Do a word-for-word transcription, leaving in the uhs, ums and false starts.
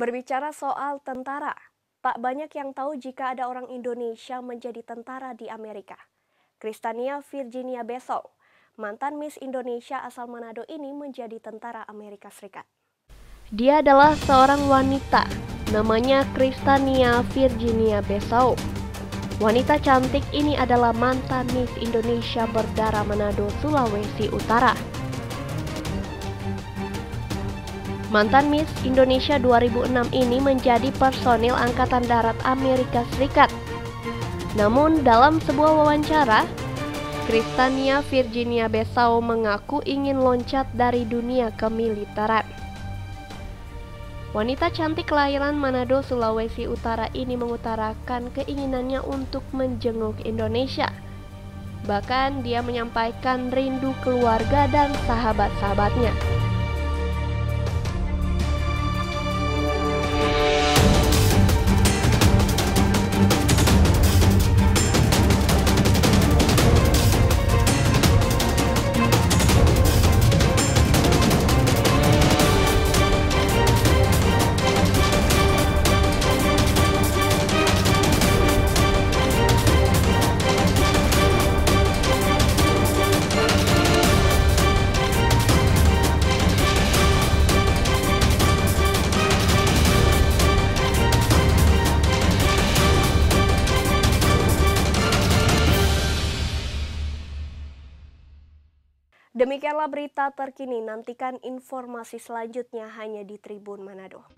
Berbicara soal tentara, tak banyak yang tahu jika ada orang Indonesia menjadi tentara di Amerika. Kristania Virginia Besouw, mantan Miss Indonesia asal Manado ini menjadi tentara Amerika Serikat. Dia adalah seorang wanita, namanya Kristania Virginia Besouw. Wanita cantik ini adalah mantan Miss Indonesia berdarah Manado, Sulawesi Utara. Mantan Miss Indonesia dua ribu enam ini menjadi personil Angkatan Darat Amerika Serikat. Namun dalam sebuah wawancara, Kristania Virginia Besouw mengaku ingin loncat dari dunia kemiliteran. Wanita cantik kelahiran Manado, Sulawesi Utara ini mengutarakan keinginannya untuk menjenguk Indonesia. Bahkan dia menyampaikan rindu keluarga dan sahabat-sahabatnya. Demikianlah berita terkini, nantikan informasi selanjutnya hanya di Tribun Manado.